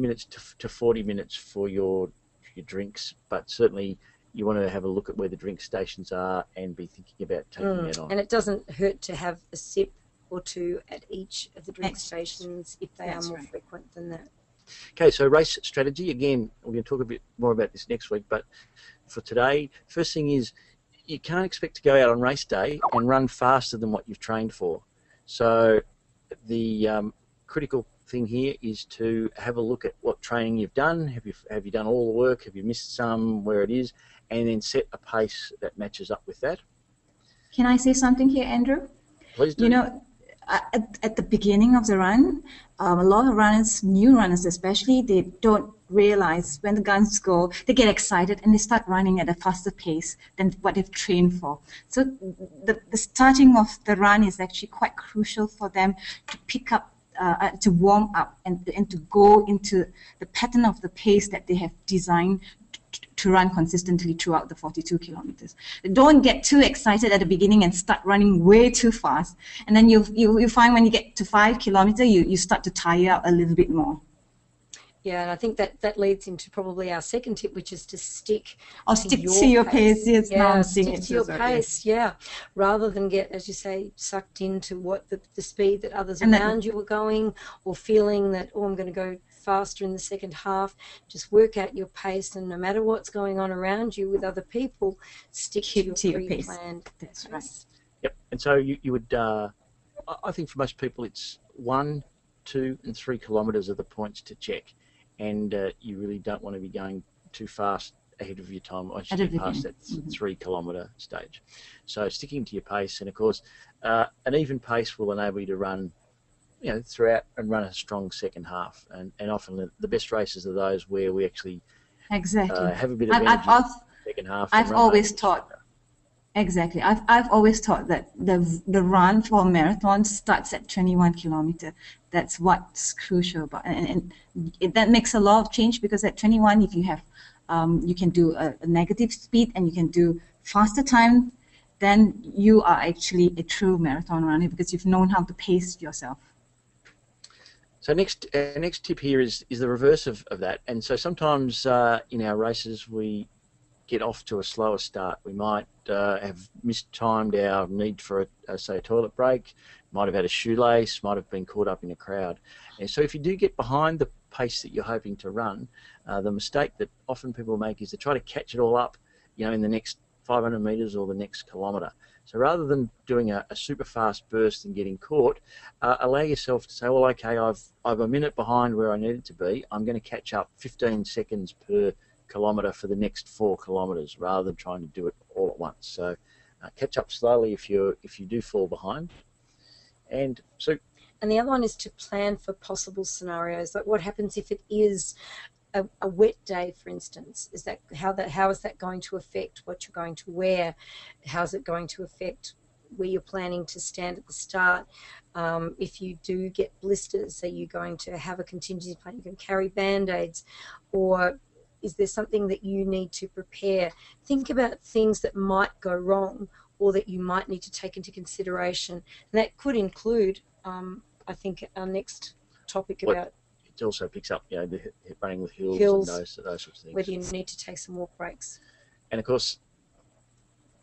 minutes to 40 minutes for your drinks, but certainly you want to have a look at where the drink stations are and be thinking about taking that on. And it doesn't hurt to have a sip or two at each of the drink stations if they are more frequent than that. Okay, so race strategy, again, we're going to talk a bit more about this next week, but for today, first thing is you can't expect to go out on race day and run faster than what you've trained for. So the critical thing here is to have a look at what training you've done. Have you done all the work? Have you missed some? Where it is? And then set a pace that matches up with that. Can I say something here, Andrew? Please do. You know, at the beginning of the run, a lot of runners, new runners especially, they don't realize when the guns go, they get excited and they start running at a faster pace than what they've trained for. So the starting of the run is actually quite crucial for them to pick up, to warm up and to go into the pattern of the pace that they have designed to run consistently throughout the 42 kilometers. Don't get too excited at the beginning and start running way too fast. And then you find when you get to 5 kilometers, you start to tire out a little bit more. Yeah, and I think that leads into probably our second tip, which is to stick to your pace. Yes, yeah, stick to your pace, rather than get, as you say, sucked into what the speed that others around you were going, or feeling that, oh, I'm going to go faster in the second half. Just work out your pace, and no matter what's going on around you with other people, stick to your pre-planned pace. That's right. Yep, and so you would, I think for most people it's 1, 2, and 3 kilometres are the points to check. And you really don't want to be going too fast ahead of your time once you get past that 3 kilometre stage. So sticking to your pace, and of course an even pace will enable you to run throughout and run a strong second half, and often the best races are those where we actually have a bit of energy in the second half. I've always thought that the run for a marathon starts at 21 kilometres. That's what's crucial about, and that makes a lot of change, because at 21, if you have, you can do a negative speed and you can do faster time, then you are actually a true marathon runner, because you've known how to pace yourself. So next tip here is the reverse of that, and so sometimes in our races we get off to a slower start. We might have mistimed our need for a toilet break, might have had a shoelace, might have been caught up in a crowd. And so if you do get behind the pace that you're hoping to run, the mistake that often people make is to try to catch it all up, in the next 500 metres or the next kilometre. So rather than doing a super fast burst and getting caught, allow yourself to say, well, okay, I'm a minute behind where I needed to be. I'm going to catch up 15 seconds per kilometre for the next 4 kilometres, rather than trying to do it all at once. So catch up slowly if you do fall behind. And the other one is to plan for possible scenarios, like what happens if it is a wet day, for instance. Is that how is that going to affect what you're going to wear? How's it going to affect where you're planning to stand at the start? If you do get blisters, are you going to have a contingency plan? You can carry Band-Aids, or is there something that you need to prepare? Think about things that might go wrong or that you might need to take into consideration. And that could include, I think, our next topic about... It also picks up, running with hills and those sorts of things. Whether you need to take some walk breaks. And, of course,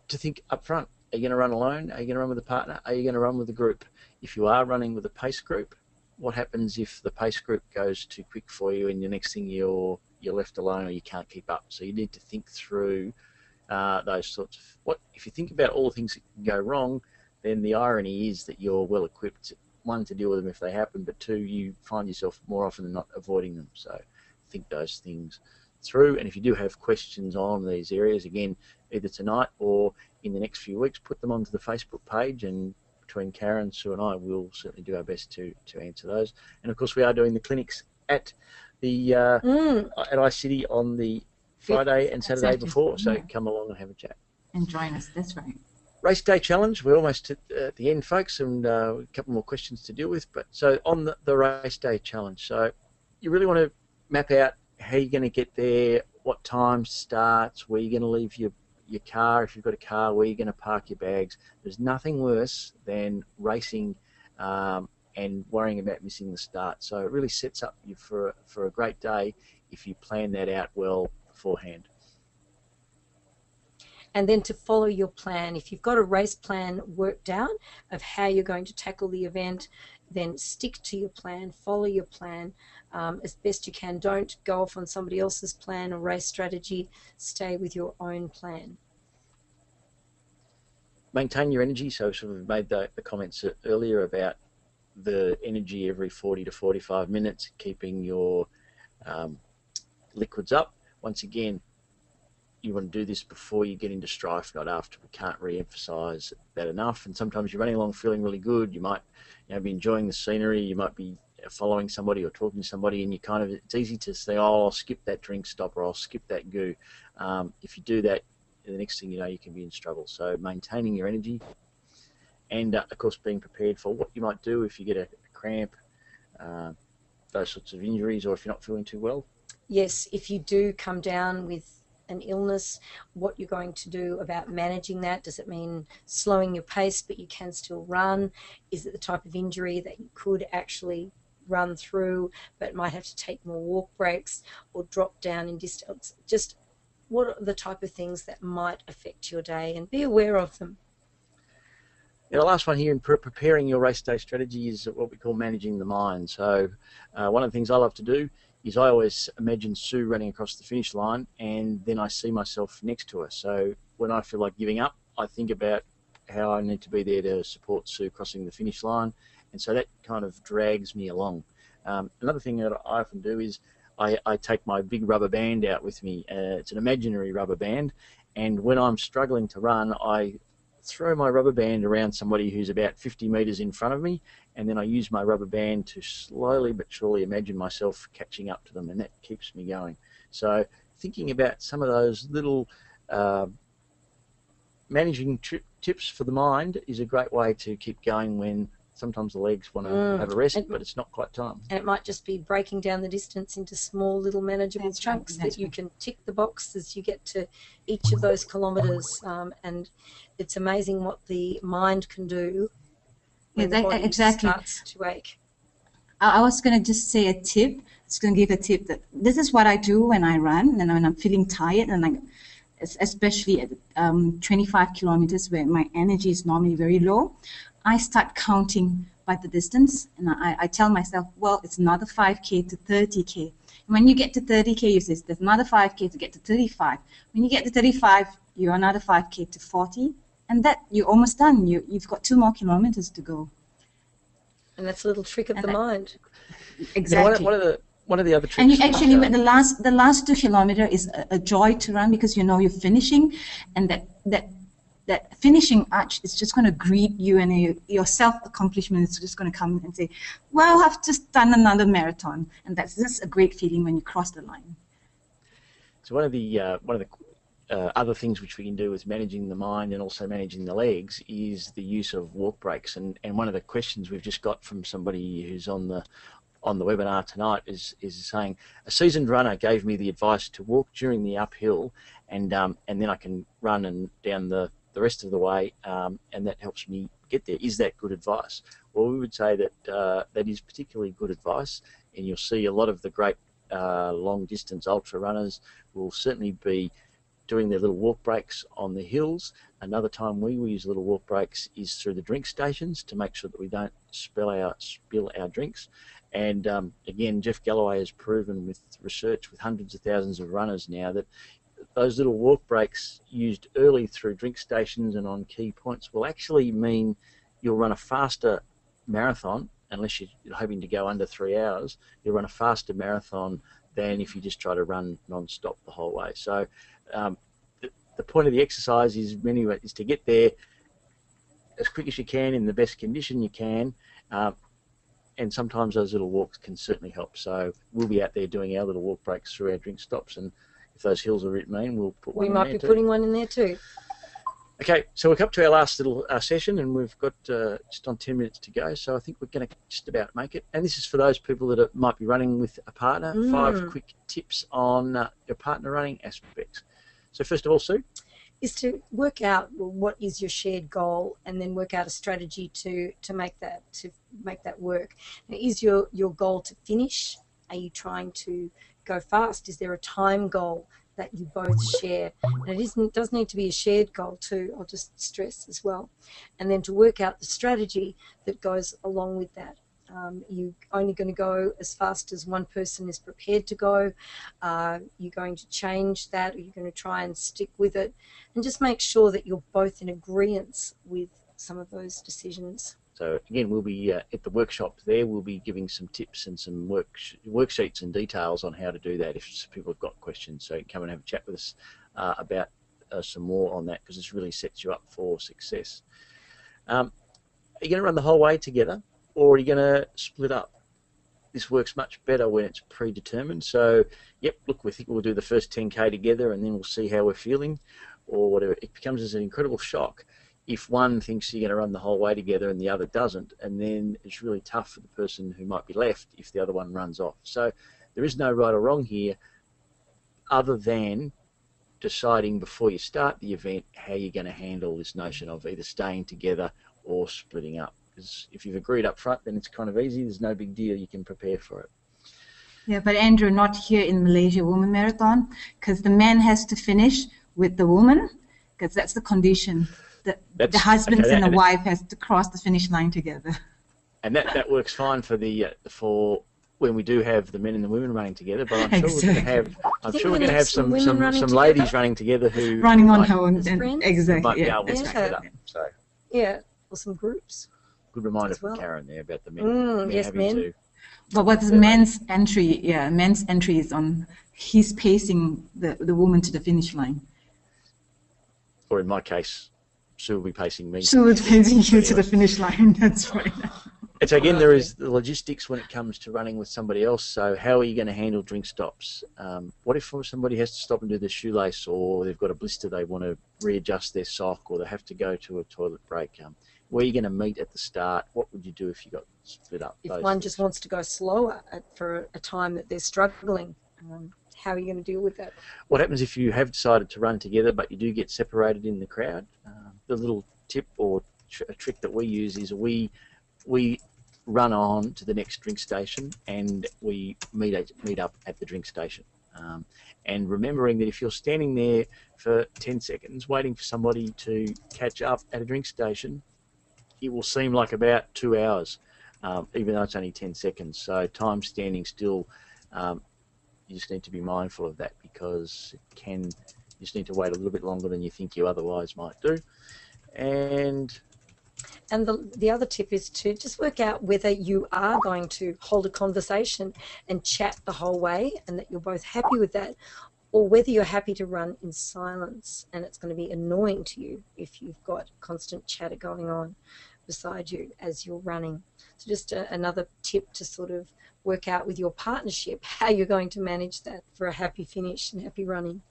to think up front. Are you going to run alone? Are you going to run with a partner? Are you going to run with a group? If you are running with a pace group, what happens if the pace group goes too quick for you and the next thing you're you're left alone or you can't keep up. So you need to think through those sorts of, if you think about all the things that can go wrong, then the irony is that you're well equipped, one, to deal with them if they happen, but two, you find yourself more often than not avoiding them. So think those things through, and if you do have questions on these areas, again, either tonight or in the next few weeks, put them onto the Facebook page, and between Karen, Sue and I, we'll certainly do our best to answer those. And of course we are doing the clinics at the at I-City on the Friday and Saturday before, so come along and have a chat. And join us, that's right. Race Day Challenge, we're almost at the end, folks, and a couple more questions to deal with. But so on the Race Day Challenge, so you really want to map out how you're going to get there, what time starts, where you're going to leave your car, if you've got a car, where you're going to park your bags. There's nothing worse than racing and worrying about missing the start. So it really sets up you for a great day if you plan that out well beforehand. And then to follow your plan. If you've got a race plan worked out of how you're going to tackle the event, then stick to your plan, follow your plan as best you can. Don't go off on somebody else's plan or race strategy. Stay with your own plan. Maintain your energy. So we've made the comments earlier about the energy every 40 to 45 minutes, keeping your liquids up. Once again, you want to do this before you get into strife, not after. We can't re-emphasize that enough. And sometimes you're running along feeling really good. You might, you know, be enjoying the scenery. You might be following somebody or talking to somebody, and you kind of, it's easy to say, oh, I'll skip that drink stop, or I'll skip that goo. If you do that, the next thing you know, you can be in trouble. So maintaining your energy, and of course being prepared for what you might do if you get a cramp, those sorts of injuries, or if you're not feeling too well. Yes, if you do come down with an illness, what you're going to do about managing that. Does it mean slowing your pace but you can still run? Is it the type of injury that you could actually run through but might have to take more walk breaks or drop down in distance? Just what are the type of things that might affect your day, and be aware of them. Now, the last one here in preparing your race day strategy is what we call managing the mind. So one of the things I love to do is I always imagine Sue running across the finish line, and then I see myself next to her. So when I feel like giving up, I think about how I need to be there to support Sue crossing the finish line, and so that kind of drags me along. Another thing that I often do is I take my big rubber band out with me. It's an imaginary rubber band, and when I'm struggling to run, I throw my rubber band around somebody who's about 50 metres in front of me, and then I use my rubber band to slowly but surely imagine myself catching up to them, and that keeps me going. So thinking about some of those little managing tips for the mind is a great way to keep going when sometimes the legs want to have a rest, but it's not quite time. And it might just be breaking down the distance into small little manageable chunks that you can tick the box as you get to each of those kilometres, and it's amazing what the mind can do when the body starts to ache. I was going to just say a tip. It's going to give a tip that this is what I do when I run and when I'm feeling tired, and especially at 25 kilometers where my energy is normally very low. I start counting by the distance, and I tell myself, well, it's another 5K to 30K. And when you get to 30K, you say, there's another 5K to get to 35. When you get to 35, you're another 5K to 40, and that you're almost done. You've got 2 more kilometers to go. And that's a little trick of the mind. Exactly. Yeah, one of the other tricks. And you actually, with the last 2 kilometers is a joy to run, because you know you're finishing, and that finishing arch is just going to greet you, and your self-accomplishment is just going to come and say, well, I've just done another marathon, and that's just a great feeling when you cross the line. So one of the other things which we can do with managing the mind and also managing the legs is the use of walk breaks, and one of the questions we've just got from somebody who's on the webinar tonight is saying, a seasoned runner gave me the advice to walk during the uphill, and then I can run and down the rest of the way, and that helps me get there. Is that good advice? Well, we would say that that is particularly good advice, and you'll see a lot of the great long-distance ultra runners will certainly be doing their little walk breaks on the hills. Another time we will use little walk breaks is through the drink stations to make sure that we don't spill our drinks, And again, Jeff Galloway has proven with research with hundreds of thousands of runners now that those little walk breaks used early through drink stations and on key points will actually mean you'll run a faster marathon, unless you're hoping to go under 3 hours, you'll run a faster marathon than if you just try to run non-stop the whole way. So the point of the exercise is to get there as quick as you can in the best condition you can, and sometimes those little walks can certainly help. So we'll be out there doing our little walk breaks through our drink stops, and if those hills are mean, we'll put one in there too. We might be putting one in there too. Okay, so we're up to our last little session, and we've got just on 10 minutes to go, so I think we're going to just about make it. And this is for those people that might be running with a partner, 5 quick tips on your partner running aspects. So first of all, Sue? Is to work out what is your shared goal, and then work out a strategy to make that work. Now, is your goal to finish? Are you trying to go fast? Is there a time goal that you both share? And it does need to be a shared goal too, I'll just stress as well. And then to work out the strategy that goes along with that. You're only going to go as fast as one person is prepared to go. You're going to change that, or you're going to try and stick with it. And just make sure that you're both in agreement with some of those decisions. So again, we'll be at the workshop there. We'll be giving some tips and some worksheets and details on how to do that if people have got questions. So come and have a chat with us about some more on that, because this really sets you up for success. Are you going to run the whole way together, or are you going to split up? This works much better when it's predetermined. So, yep, look, we think we'll do the first 10K together, and then we'll see how we're feeling or whatever. It becomes as an incredible shock if one thinks you're going to run the whole way together and the other doesn't, and then it's really tough for the person who might be left if the other one runs off. So there is no right or wrong here, other than deciding before you start the event how you're going to handle this notion of either staying together or splitting up. Because if you've agreed up front, then it's kind of easy. There's no big deal. You can prepare for it. Yeah, but Andrew, not here in Malaysia Women Marathon, because the man has to finish with the woman, because that's the condition. The husbands and the wife has to cross the finish line together. And that works fine for the for when we do have the men and the women running together. But I'm sure we're going to have some ladies running together who running on her own, might be able to smack it up. So yeah, or some groups. Good reminder from Karen there about the men. Men. But what's men's entry? Yeah, men's entry is on he's pacing the woman to the finish line. Or in my case, Sue will be pacing me. Sue will be pacing you to the finish line, that's right. And so again, there is the logistics when it comes to running with somebody else. So how are you going to handle drink stops? What if somebody has to stop and do their shoelace, or they've got a blister, they want to readjust their sock, or they have to go to a toilet break? Where are you going to meet at the start? What would you do if you got split up? If one just wants to go slower for a time that they're struggling, how are you going to deal with that? What happens if you have decided to run together but you do get separated in the crowd? The little tip or trick that we use is we run on to the next drink station, and we meet up at the drink station. And remembering that if you're standing there for 10 seconds waiting for somebody to catch up at a drink station, it will seem like about 2 hours, even though it's only 10 seconds. So time standing still, you just need to be mindful of that, because you just need to wait a little bit longer than you think you otherwise might do. And the other tip is to just work out whether you are going to hold a conversation and chat the whole way, and that you're both happy with that, or whether you're happy to run in silence, and it's going to be annoying to you if you've got constant chatter going on beside you as you're running. So just another tip to sort of work out with your partnership how you're going to manage that for a happy finish and happy running.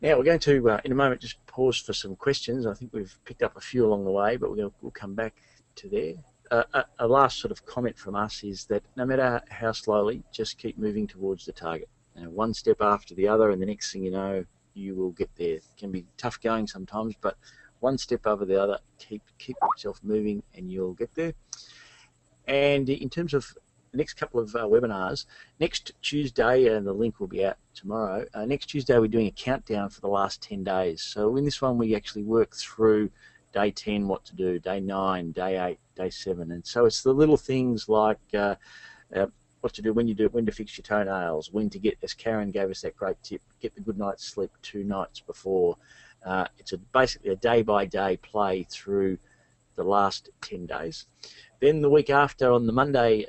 Now we're going to, in a moment, just pause for some questions. I think we've picked up a few along the way, but we'll come back to there. A last sort of comment from us is that no matter how slowly, just keep moving towards the target. One step after the other, and the next thing you know, you will get there. It can be tough going sometimes, but one step over the other, keep yourself moving, and you'll get there. And in terms of the next couple of webinars, next Tuesday, and the link will be out tomorrow, next Tuesday we're doing a countdown for the last 10 days. So in this one we actually work through day 10 what to do, day 9, day 8, day 7. And so it's the little things like what to do when you do it, when to fix your toenails, when to get, as Karen gave us that great tip, get the good night's sleep 2 nights before. It's basically a day-by-day play through the last 10 days. Then the week after, on the Monday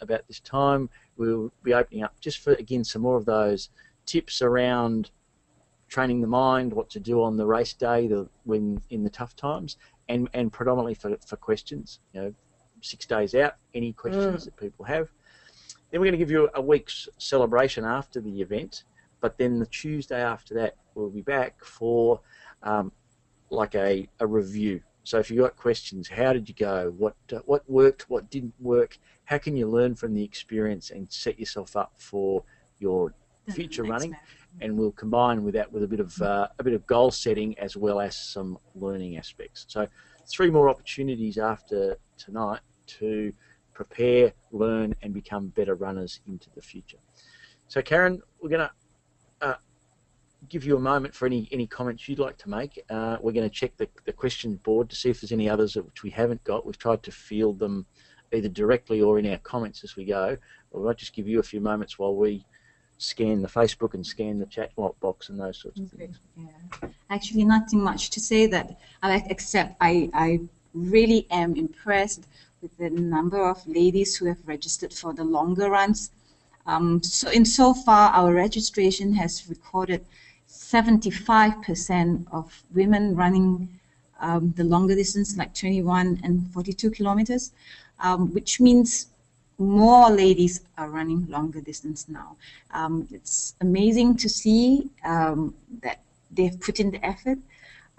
about this time, we'll be opening up just for, again, some more of those tips around training the mind, what to do on the race day, when in the tough times, and predominantly for questions. You know, 6 days out, any questions that people have. Then we're going to give you a week's celebration after the event, but then the Tuesday after that we'll be back for like a review. So if you've got questions, how did you go? What worked? What didn't work? How can you learn from the experience and set yourself up for your future running? And we'll combine with that with a bit of goal setting as well as some learning aspects. So 3 more opportunities after tonight to prepare, learn, and become better runners into the future. So Karen, we're going to give you a moment for any comments you'd like to make. We're going to check the question board to see if there's any others which we haven't got. We've tried to field them either directly or in our comments as we go. Or we'll just give you a few moments while we scan the Facebook and scan the chat box and those sorts of things. Yeah. Actually, nothing much to say that, except I really am impressed with the number of ladies who have registered for the longer runs. So in so far, our registration has recorded 75% of women running the longer distance, like 21 and 42 kilometers, which means more ladies are running longer distance now. It's amazing to see that they've put in the effort,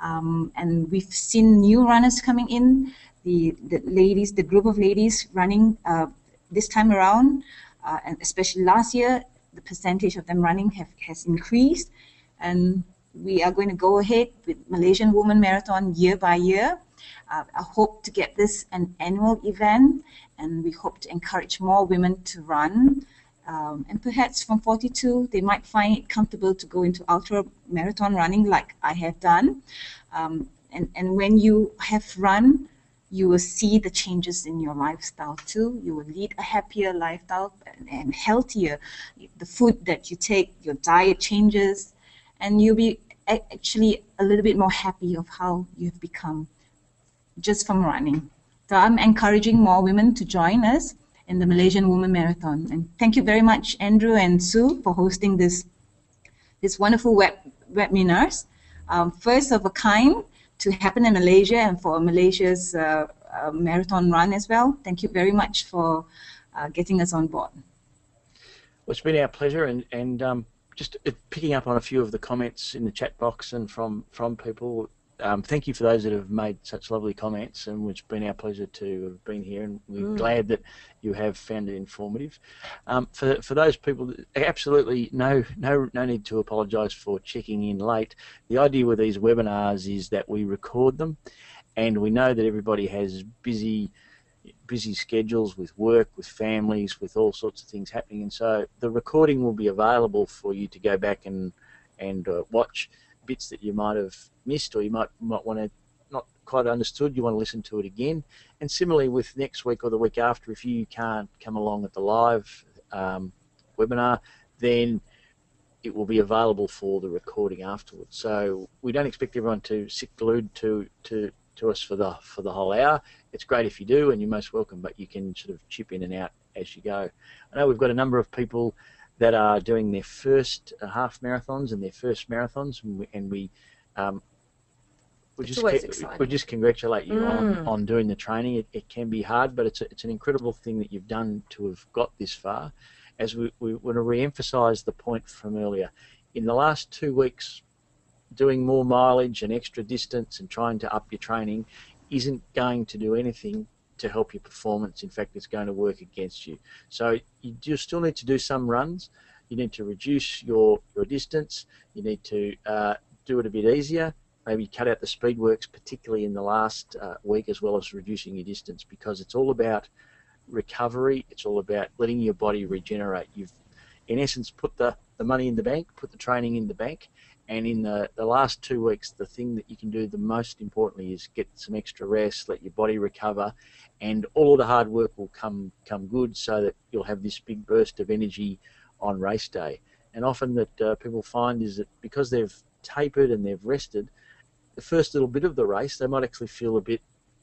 and we've seen new runners coming in. The ladies, the group of ladies running this time around, and especially last year, the percentage of them running has increased, and we are going to go ahead with Malaysian Women Marathon year by year. I hope to get this an annual event, and we hope to encourage more women to run, and perhaps from 42 they might find it comfortable to go into ultra marathon running like I have done, and when you have run, you will see the changes in your lifestyle too. You will lead a happier lifestyle and healthier. The food that you take, your diet changes, and you'll be actually a little bit more happy of how you've become just from running. So I'm encouraging more women to join us in the Malaysian Women Marathon. And thank you very much, Andrew and Sue, for hosting this wonderful webinars, first of a kind to happen in Malaysia, and for Malaysia's marathon run as well. Thank you very much for getting us on board. Well, it's been our pleasure, and just picking up on a few of the comments in the chat box and from people. Thank you for those that have made such lovely comments, and it's been our pleasure to have been here, and we're glad that you have found it informative. For those people, absolutely no need to apologise for checking in late. The idea with these webinars is that we record them, and we know that everybody has busy schedules with work, with families, with all sorts of things happening, and so the recording will be available for you to go back and watch bits that you might have missed, or you might want to not quite understood, you want to listen to it again. And similarly with next week or the week after, if you can't come along at the live webinar, then it will be available for the recording afterwards. So we don't expect everyone to sit glued to us for the whole hour. It's great if you do, and you're most welcome, but you can sort of chip in and out as you go. I know we've got a number of people that are doing their first half marathons and their first marathons, and we just congratulate you on doing the training. It can be hard, but it's an incredible thing that you've done to have got this far. As we want to re-emphasise the point from earlier, in the last 2 weeks, doing more mileage and extra distance and trying to up your training isn't going to do anything to help your performance. In fact, it's going to work against you. So you do still need to do some runs. You need to reduce your distance. You need to do it a bit easier. Maybe cut out the speed works, particularly in the last week, as well as reducing your distance, because it's all about recovery. It's all about letting your body regenerate. You've, in essence, put the money in the bank, put the training in the bank, And in the last 2 weeks, the thing that you can do the most importantly is get some extra rest, let your body recover, and all of the hard work will come good so that you'll have this big burst of energy on race day. And often that people find is that because they've tapered and they've rested, the first little bit of the race, they might actually feel a bit,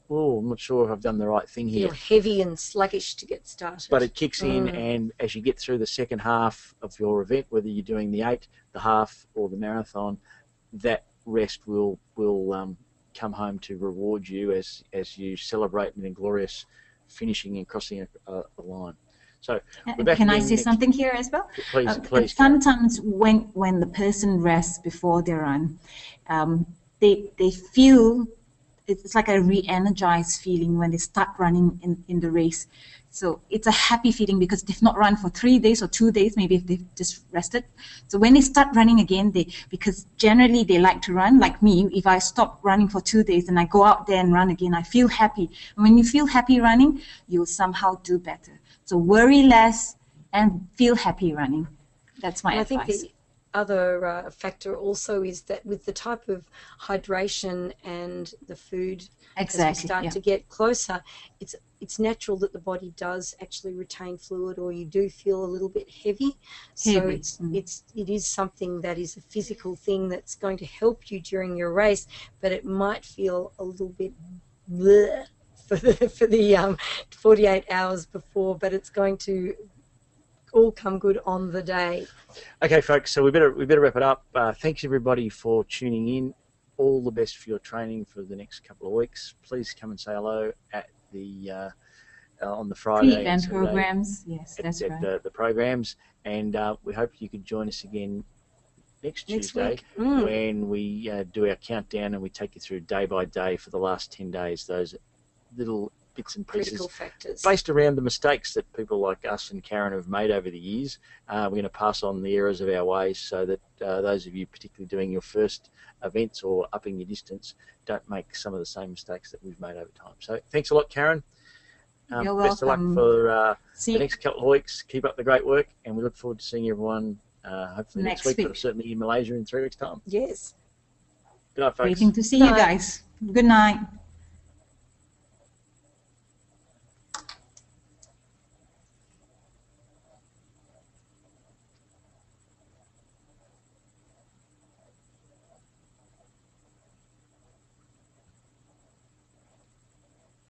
oh, I'm not sure if I've done the right thing here. Feel heavy and sluggish to get started. But it kicks in, and as you get through the second half of your event, whether you're doing the 8, the half, or the marathon, that rest will come home to reward you as you celebrate in a glorious finishing and crossing a line. So can I say something here as well? Please, please. Sometimes when the person rests before they run, they feel it's like a re-energized feeling when they start running in the race. So it's a happy feeling because they've not run for 3 days or 2 days, maybe if they've just rested. So when they start running again, because generally they like to run, like me, if I stop running for 2 days and I go out there and run again, I feel happy. And when you feel happy running, you'll somehow do better. So worry less and feel happy running. That's my advice. I think other factor also is that with the type of hydration and the food, as we start to get closer, it's natural that the body does actually retain fluid, or you do feel a little bit heavy. So it is something that is a physical thing that's going to help you during your race, but it might feel a little bit bleh for the 48 hours before, but it's going to all come good on the day. Okay, folks, so we better wrap it up. Thanks everybody for tuning in. All the best for your training for the next couple of weeks. Please come and say hello at the on the Friday pre-event programs. Yes, that's right. The programs, and we hope you can join us again next Tuesday when we do our countdown and we take you through day by day for the last 10 days. Those little bits and pieces, critical factors, based around the mistakes that people like us and Karen have made over the years. We're going to pass on the errors of our ways so that those of you particularly doing your first events or upping your distance don't make some of the same mistakes that we've made over time. So thanks a lot, Karen. You're welcome. Best of luck for the next couple of weeks. Keep up the great work, and we look forward to seeing everyone hopefully next week, but certainly in Malaysia in 3 weeks' time. Yes. Good night, folks. Waiting to see you guys. Good night.